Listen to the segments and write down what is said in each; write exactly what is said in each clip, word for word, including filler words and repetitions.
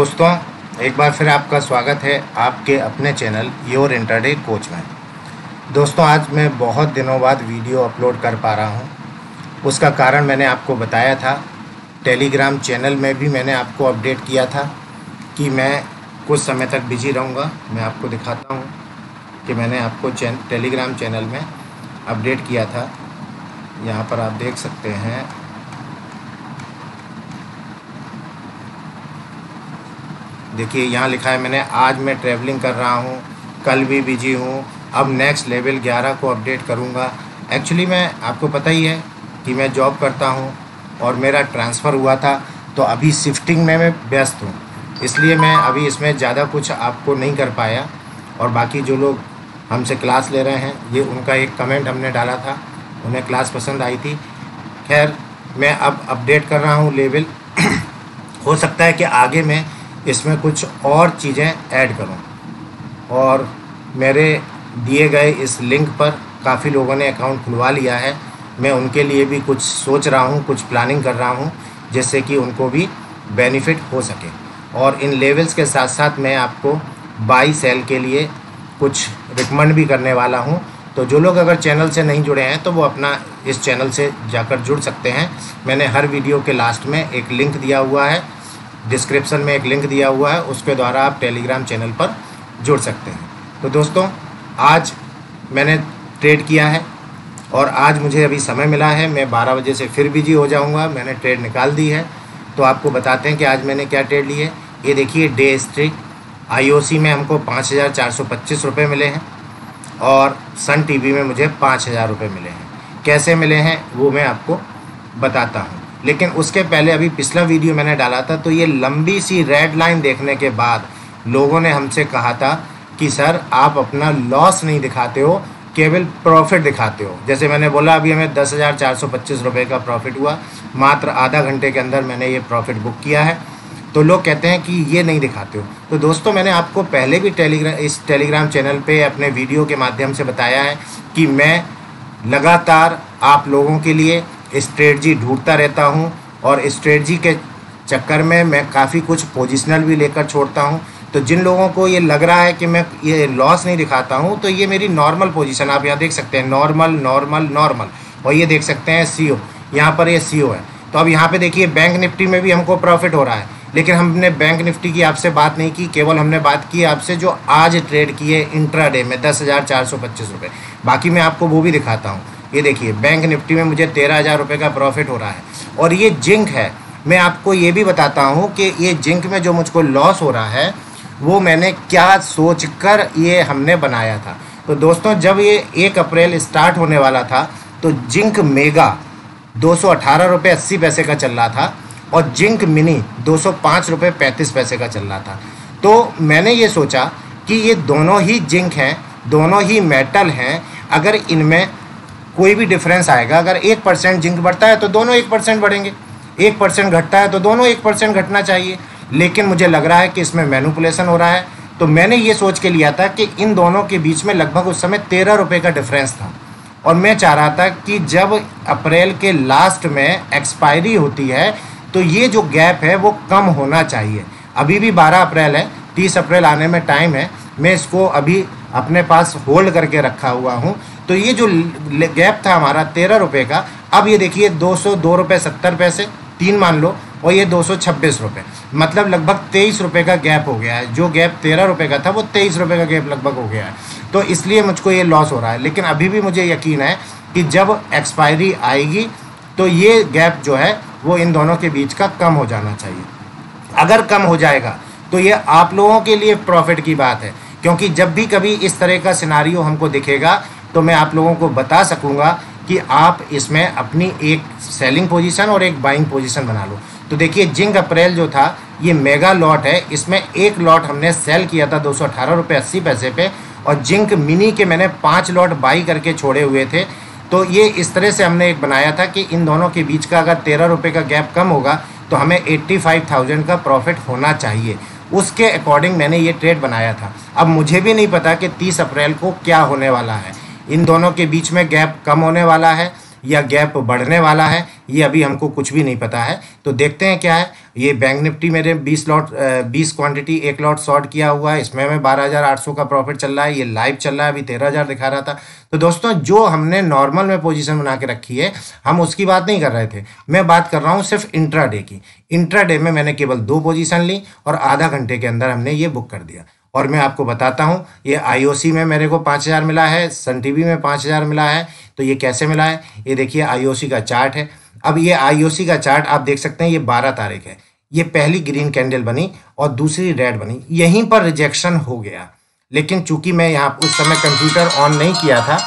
दोस्तों, एक बार फिर आपका स्वागत है आपके अपने चैनल योर इंटरडे कोच में। दोस्तों, आज मैं बहुत दिनों बाद वीडियो अपलोड कर पा रहा हूं। उसका कारण मैंने आपको बताया था, टेलीग्राम चैनल में भी मैंने आपको अपडेट किया था कि मैं कुछ समय तक बिजी रहूंगा। मैं आपको दिखाता हूं कि मैंने आपको चैन, टेलीग्राम चैनल में अपडेट किया था। यहाँ पर आप देख सकते हैं, देखिए यहाँ लिखा है मैंने, आज मैं ट्रैवलिंग कर रहा हूँ, कल भी बिजी हूँ, अब नेक्स्ट लेवल ग्यारह को अपडेट करूँगा। एक्चुअली मैं, आपको पता ही है कि मैं जॉब करता हूँ और मेरा ट्रांसफ़र हुआ था, तो अभी शिफ्टिंग में मैं व्यस्त हूँ, इसलिए मैं अभी इसमें ज़्यादा कुछ आपको नहीं कर पाया। और बाकी जो लोग हमसे क्लास ले रहे हैं, ये उनका एक कमेंट हमने डाला था, उन्हें क्लास पसंद आई थी। खैर, मैं अब अपडेट कर रहा हूँ लेवल। हो सकता है कि आगे मैं इसमें कुछ और चीज़ें ऐड करूं। और मेरे दिए गए इस लिंक पर काफ़ी लोगों ने अकाउंट खुलवा लिया है। मैं उनके लिए भी कुछ सोच रहा हूं, कुछ प्लानिंग कर रहा हूं, जिससे कि उनको भी बेनिफिट हो सके। और इन लेवल्स के साथ साथ मैं आपको बाई सेल के लिए कुछ रिकमेंड भी करने वाला हूं। तो जो लोग अगर चैनल से नहीं जुड़े हैं, तो वो अपना इस चैनल से जाकर जुड़ सकते हैं। मैंने हर वीडियो के लास्ट में एक लिंक दिया हुआ है, डिस्क्रिप्शन में एक लिंक दिया हुआ है, उसके द्वारा आप टेलीग्राम चैनल पर जुड़ सकते हैं। तो दोस्तों, आज मैंने ट्रेड किया है और आज मुझे अभी समय मिला है। मैं बारह बजे से फिर बिजी हो जाऊंगा। मैंने ट्रेड निकाल दी है, तो आपको बताते हैं कि आज मैंने क्या ट्रेड ली है। ये देखिए, डे स्ट्रिक आईओसी में हमको पाँच हज़ार चार सौ पच्चीस रुपये मिले हैं और सन टीवी में मुझे पाँच हज़ार रुपये मिले हैं। कैसे मिले हैं वो मैं आपको बताता हूँ, लेकिन उसके पहले अभी पिछला वीडियो मैंने डाला था, तो ये लंबी सी रेड लाइन देखने के बाद लोगों ने हमसे कहा था कि सर, आप अपना लॉस नहीं दिखाते हो, केवल प्रॉफिट दिखाते हो। जैसे मैंने बोला, अभी हमें दस हज़ार चार सौ पच्चीस रुपये का प्रॉफिट हुआ, मात्र आधा घंटे के अंदर मैंने ये प्रॉफिट बुक किया है। तो लोग कहते हैं कि ये नहीं दिखाते हो। तो दोस्तों, मैंने आपको पहले भी टेलीग्राम इस टेलीग्राम चैनल पर अपने वीडियो के माध्यम से बताया है कि मैं लगातार आप लोगों के लिए स्ट्रेटजी ढूंढता रहता हूं और स्ट्रेटजी के चक्कर में मैं काफ़ी कुछ पोजिशनल भी लेकर छोड़ता हूं। तो जिन लोगों को ये लग रहा है कि मैं ये लॉस नहीं दिखाता हूं, तो ये मेरी नॉर्मल पोजीशन आप यहां देख सकते हैं, नॉर्मल नॉर्मल नॉर्मल, और ये देख सकते हैं सीओ, यहां पर ये सीओ है। तो अब यहाँ पे देखिए, बैंक निफ्टी में भी हमको प्रॉफिट हो रहा है, लेकिन हमने बैंक निफ्टी की आपसे बात नहीं की, केवल हमने बात की आपसे जो आज ट्रेड किए इंट्राडे में दस हज़ार चार सौ पच्चीस रुपये। बाकी मैं आपको वो भी दिखाता हूँ। ये देखिए, बैंक निफ्टी में मुझे तेरह हज़ार रुपये का प्रॉफिट हो रहा है। और ये जिंक है, मैं आपको ये भी बताता हूँ कि ये जिंक में जो मुझको लॉस हो रहा है, वो मैंने क्या सोचकर ये हमने बनाया था। तो दोस्तों, जब ये एक अप्रैल स्टार्ट होने वाला था, तो जिंक मेगा दो सौ अठारह रुपये अस्सी पैसे का चल रहा था और जिंक मिनी दो सौ पाँच रुपये पैंतीस पैसे का चल रहा था। तो मैंने ये सोचा कि ये दोनों ही जिंक हैं, दोनों ही मेटल हैं, अगर इनमें कोई भी डिफरेंस आएगा, अगर एक परसेंट जिंक बढ़ता है तो दोनों एक परसेंट बढ़ेंगे, एक परसेंट घटता है तो दोनों एक परसेंट घटना चाहिए। लेकिन मुझे लग रहा है कि इसमें मैनिपुलेशन हो रहा है। तो मैंने ये सोच के लिया था कि इन दोनों के बीच में लगभग उस समय तेरह रुपये का डिफरेंस था, और मैं चाह रहा था कि जब अप्रैल के लास्ट में एक्सपायरी होती है, तो ये जो गैप है वो कम होना चाहिए। अभी भी बारह अप्रैल है, तीस अप्रैल आने में टाइम है, मैं इसको अभी अपने पास होल्ड करके रखा हुआ हूँ। तो ये जो गैप था हमारा तेरह रुपये का, अब ये देखिए दो सौ दो रुपये सत्तर पैसे तीन मान लो, और ये दो सौ छब्बीस रुपये, मतलब लगभग तेईस रुपये का गैप हो गया है। जो गैप तेरह रुपये का था, वो तेईस रुपये का गैप लगभग हो गया है। तो इसलिए मुझको ये लॉस हो रहा है। लेकिन अभी भी मुझे यकीन है कि जब एक्सपायरी आएगी, तो ये गैप जो है वो इन दोनों के बीच का कम हो जाना चाहिए। अगर कम हो जाएगा तो ये आप लोगों के लिए प्रॉफिट की बात है, क्योंकि जब भी कभी इस तरह का सिनारियो हमको दिखेगा, तो मैं आप लोगों को बता सकूंगा कि आप इसमें अपनी एक सेलिंग पोजीशन और एक बाइंग पोजीशन बना लो। तो देखिए, जिंक अप्रैल जो था, ये मेगा लॉट है, इसमें एक लॉट हमने सेल किया था दो सौ अठारह रुपये अस्सी पैसे पे, और जिंक मिनी के मैंने पाँच लॉट बाई करके छोड़े हुए थे। तो ये इस तरह से हमने एक बनाया था कि इन दोनों के बीच का अगर तेरह रुपये का गैप कम होगा, तो हमें एट्टी फाइव थाउजेंड का प्रॉफिट होना चाहिए। उसके अकॉर्डिंग मैंने ये ट्रेड बनाया था। अब मुझे भी नहीं पता कि तीस अप्रैल को क्या होने वाला है, इन दोनों के बीच में गैप कम होने वाला है या गैप बढ़ने वाला है, ये अभी हमको कुछ भी नहीं पता है। तो देखते हैं क्या है। ये बैंक निफ्टी मेरे बीस लॉट बीस क्वांटिटी एक लॉट शॉर्ट किया हुआ है, इसमें हमें बारह हज़ार आठ सौ का प्रॉफिट चल रहा है। ये लाइव चल रहा है, अभी तेरह हज़ार दिखा रहा था। तो दोस्तों जो हमने नॉर्मल में पोजीशन बना के रखी है, हम उसकी बात नहीं कर रहे थे, मैं बात कर रहा हूँ सिर्फ इंट्राडे की। इंट्राडे में मैंने केवल दो पोजीशन ली और आधा घंटे के अंदर हमने ये बुक कर दिया। और मैं आपको बताता हूँ, ये आईओसी में मेरे को पाँच हज़ार मिला है, सन टीवी में पाँच हज़ार मिला है। तो ये कैसे मिला है, ये देखिए आईओसी का चार्ट है। अब ये आईओसी का चार्ट आप देख सकते हैं, ये बारह तारीख है, ये पहली ग्रीन कैंडल बनी और दूसरी रेड बनी, यहीं पर रिजेक्शन हो गया। लेकिन चूंकि मैं यहाँ उस समय कंप्यूटर ऑन नहीं किया था,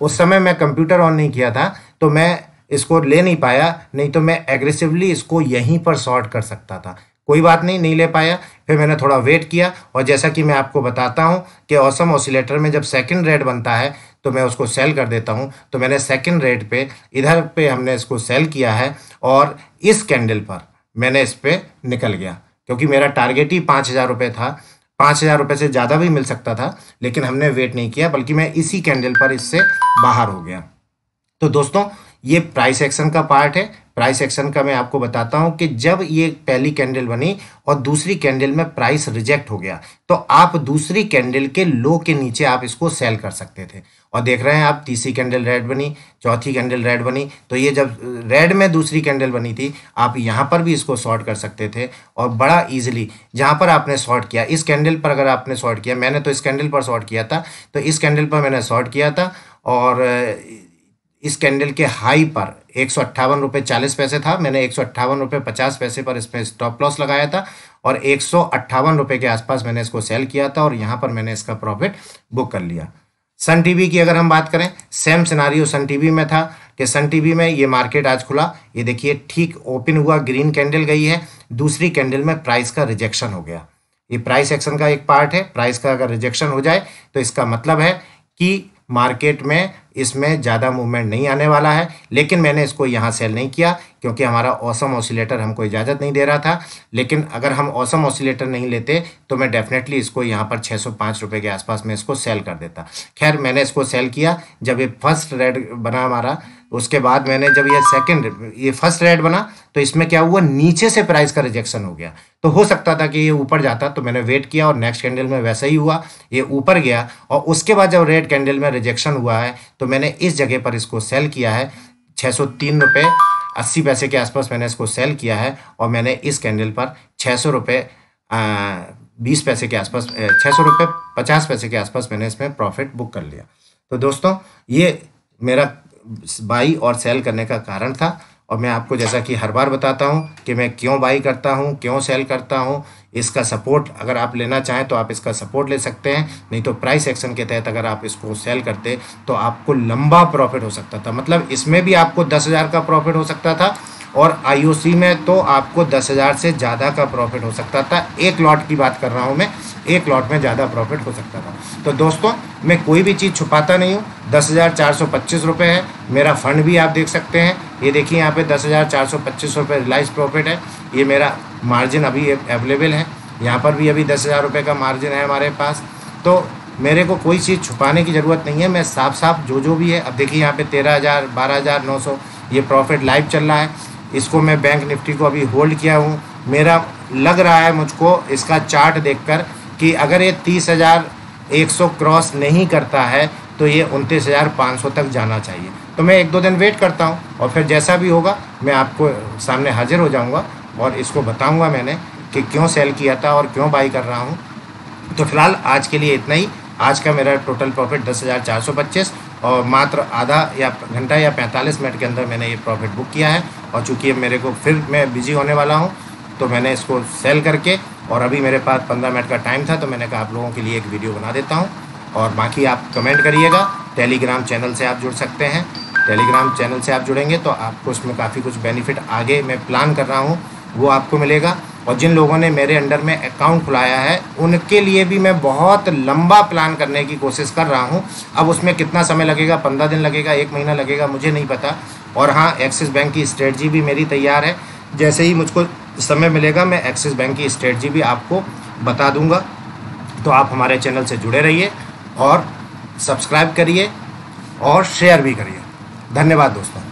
उस समय मैं कंप्यूटर ऑन नहीं किया था तो मैं इसको ले नहीं पाया, नहीं तो मैं एग्रेसिवली इसको यहीं पर शॉर्ट कर सकता था। कोई बात नहीं, नहीं ले पाया, फिर मैंने थोड़ा वेट किया। और जैसा कि मैं आपको बताता हूं कि ऑसम ऑसिलेटर में जब सेकंड रेड बनता है तो मैं उसको सेल कर देता हूं। तो मैंने सेकंड रेड पे इधर पे हमने इसको सेल किया है और इस कैंडल पर मैंने इस पर निकल गया, क्योंकि मेरा टारगेट ही पाँच हज़ार रुपये था। पाँच हज़ार रुपये से ज़्यादा भी मिल सकता था, लेकिन हमने वेट नहीं किया, बल्कि मैं इसी कैंडल पर इससे बाहर हो गया। तो दोस्तों ये प्राइस एक्शन का पार्ट है। प्राइस एक्शन का मैं आपको बताता हूं कि जब ये पहली कैंडल बनी और दूसरी कैंडल में प्राइस रिजेक्ट हो गया, तो आप दूसरी कैंडल के लो के नीचे आप इसको सेल कर सकते थे। और देख रहे हैं आप, तीसरी कैंडल रेड बनी, चौथी कैंडल रेड बनी, तो ये जब रेड में दूसरी कैंडल बनी थी, आप यहाँ पर भी इसको शॉर्ट कर सकते थे और बड़ा ईजिली। जहाँ पर आपने शॉर्ट किया, इस कैंडल पर अगर आपने शॉर्ट किया, मैंने तो इस कैंडल पर शॉर्ट किया था, तो इस कैंडल पर मैंने शॉर्ट किया था और इस कैंडल के हाई पर एक सौ अट्ठावन रुपये चालीस पैसे था, मैंने एक सौ अट्ठावन रुपये पचास पैसे पर इसमें स्टॉप लॉस लगाया था और एक सौ अट्ठावन रुपये के आसपास मैंने इसको सेल किया था और यहाँ पर मैंने इसका प्रॉफिट बुक कर लिया। सन टीवी की अगर हम बात करें, सेम सिनारियो सन टीवी में था कि सन टीवी में ये मार्केट आज खुला, ये देखिए ठीक ओपन हुआ, ग्रीन कैंडल गई है, दूसरी कैंडल में प्राइस का रिजेक्शन हो गया। ये प्राइस एक्शन का एक पार्ट है। प्राइस का अगर रिजेक्शन हो जाए तो इसका मतलब है कि मार्केट में इसमें ज़्यादा मूवमेंट नहीं आने वाला है। लेकिन मैंने इसको यहाँ सेल नहीं किया क्योंकि हमारा ऑसम ऑसिलेटर हमको इजाज़त नहीं दे रहा था। लेकिन अगर हम ऑसम ऑसिलेटर नहीं लेते तो मैं डेफिनेटली इसको यहाँ पर छः सौ पाँच रुपये के आसपास मैं इसको सेल कर देता। खैर मैंने इसको सेल किया जब ये फर्स्ट रेड बना हमारा, उसके बाद मैंने जब ये सेकंड ये फर्स्ट रेड बना तो इसमें क्या हुआ, नीचे से प्राइस का रिजेक्शन हो गया। तो हो सकता था कि ये ऊपर जाता, तो मैंने वेट किया और नेक्स्ट कैंडल में वैसा ही हुआ, ये ऊपर गया। और उसके बाद जब रेड कैंडल में रिजेक्शन हुआ है तो मैंने इस जगह पर इसको सेल किया है, छः सौ तीन रुपये अस्सी पैसे के आसपास मैंने इसको सेल किया है और मैंने इस कैंडल पर छः सौ रुपये बीस पैसे के आसपास छः सौ रुपये पचास पैसे के आसपास मैंने इसमें प्रॉफिट बुक कर लिया। तो दोस्तों ये मेरा बाई और सेल करने का कारण था। और मैं आपको जैसा कि हर बार बताता हूं कि मैं क्यों बाई करता हूं, क्यों सेल करता हूं, इसका सपोर्ट अगर आप लेना चाहें तो आप इसका सपोर्ट ले सकते हैं, नहीं तो प्राइस एक्शन के तहत अगर आप इसको सेल करते तो आपको लंबा प्रॉफिट हो सकता था। मतलब इसमें भी आपको दस हज़ार का प्रॉफिट हो सकता था और आईओसी में तो आपको दस हज़ार से ज़्यादा का प्रॉफिट हो सकता था। एक लॉट की बात कर रहा हूँ मैं, एक लॉट में ज़्यादा प्रॉफिट हो सकता था। तो दोस्तों मैं कोई भी चीज़ छुपाता नहीं हूँ। दस हज़ार चार सौ पच्चीस रुपये है मेरा फंड भी, आप देख सकते हैं, ये देखिए यहाँ पे दस हज़ार चार सौ पच्चीस रुपये रिलाइज प्रॉफिट है। ये मेरा मार्जिन अभी अवेलेबल है, यहाँ पर भी अभी दस हज़ार रुपये का मार्जिन है हमारे पास। तो मेरे को कोई चीज़ छुपाने की ज़रूरत नहीं है, मैं साफ साफ जो जो भी है। अब देखिए यहाँ पे तेरह हज़ार बारह हज़ार नौ सौ ये प्रॉफिट लाइव चल रहा है। इसको मैं बैंक निफ्टी को अभी होल्ड किया हूँ। मेरा लग रहा है मुझको इसका चार्ट देखकर कि अगर ये तीस हज़ार एक सौ क्रॉस नहीं करता है तो ये उनतीस हज़ार पाँच सौ तक जाना चाहिए। तो मैं एक दो दिन वेट करता हूँ और फिर जैसा भी होगा मैं आपको सामने हाजिर हो जाऊँगा और इसको बताऊँगा मैंने कि क्यों सेल किया था और क्यों बाई कर रहा हूँ। तो फिलहाल आज के लिए इतना ही। आज का मेरा टोटल प्रॉफिट दस हज़ार चार सौ पच्चीस और मात्र आधा या घंटा या पैंतालीस मिनट के अंदर मैंने ये प्रॉफिट बुक किया है। और चूँकि मेरे को फिर मैं बिजी होने वाला हूँ तो मैंने इसको सेल करके, और अभी मेरे पास पंद्रह मिनट का टाइम था तो मैंने कहा आप लोगों के लिए एक वीडियो बना देता हूँ। और बाकी आप कमेंट करिएगा, टेलीग्राम चैनल से आप जुड़ सकते हैं। टेलीग्राम चैनल से आप जुड़ेंगे तो आपको उसमें काफ़ी कुछ बेनिफिट आगे मैं प्लान कर रहा हूँ वो आपको मिलेगा। और जिन लोगों ने मेरे अंडर में अकाउंट खुलाया है उनके लिए भी मैं बहुत लंबा प्लान करने की कोशिश कर रहा हूं। अब उसमें कितना समय लगेगा, पंद्रह दिन लगेगा, एक महीना लगेगा, मुझे नहीं पता। और हाँ, एक्सिस बैंक की स्ट्रेटजी भी मेरी तैयार है। जैसे ही मुझको समय मिलेगा मैं एक्सिस बैंक की स्ट्रेटजी भी आपको बता दूँगा। तो आप हमारे चैनल से जुड़े रहिए और सब्सक्राइब करिए और शेयर भी करिए। धन्यवाद दोस्तों।